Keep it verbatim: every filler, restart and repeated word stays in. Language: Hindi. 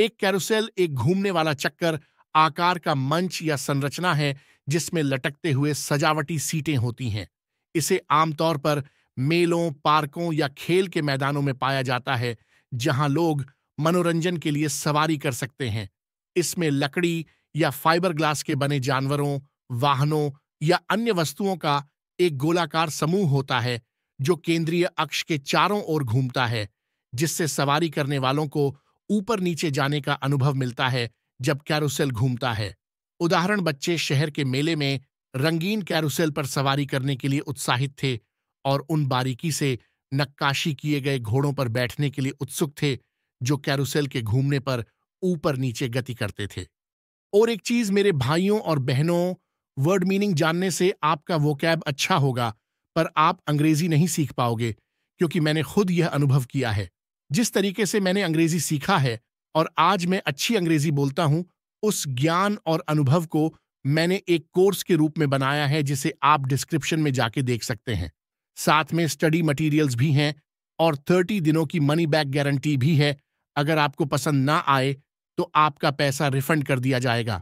एक कैरोसेल एक घूमने वाला चक्कर आकार का मंच या संरचना है जिसमें लटकते हुए सजावटी सीटें होती हैं। इसे आमतौर पर मेलों, पार्कों या खेल के मैदानों में पाया जाता है जहां लोग मनोरंजन के लिए सवारी कर सकते हैं। इसमें लकड़ी या फाइबर ग्लास के बने जानवरों, वाहनों या अन्य वस्तुओं का एक गोलाकार समूह होता है जो केंद्रीय अक्ष के चारों ओर घूमता है, जिससे सवारी करने वालों को ऊपर नीचे जाने का अनुभव मिलता है जब कैरोसेल घूमता है। उदाहरण, बच्चे शहर के मेले में रंगीन कैरोसेल पर सवारी करने के लिए उत्साहित थे और उन बारीकी से नक्काशी किए गए घोड़ों पर बैठने के लिए उत्सुक थे जो कैरोसेल के घूमने पर ऊपर नीचे गति करते थे। और एक चीज मेरे भाइयों और बहनों, वर्ड मीनिंग जानने से आपका वोकैब अच्छा होगा पर आप अंग्रेजी नहीं सीख पाओगे, क्योंकि मैंने खुद यह अनुभव किया है। जिस तरीके से मैंने अंग्रेजी सीखा है और आज मैं अच्छी अंग्रेजी बोलता हूं, उस ज्ञान और अनुभव को मैंने एक कोर्स के रूप में बनाया है जिसे आप डिस्क्रिप्शन में जाके देख सकते हैं। साथ में स्टडी मटेरियल्स भी हैं और तीस दिनों की मनी बैक गारंटी भी है। अगर आपको पसंद ना आए तो आपका पैसा रिफंड कर दिया जाएगा।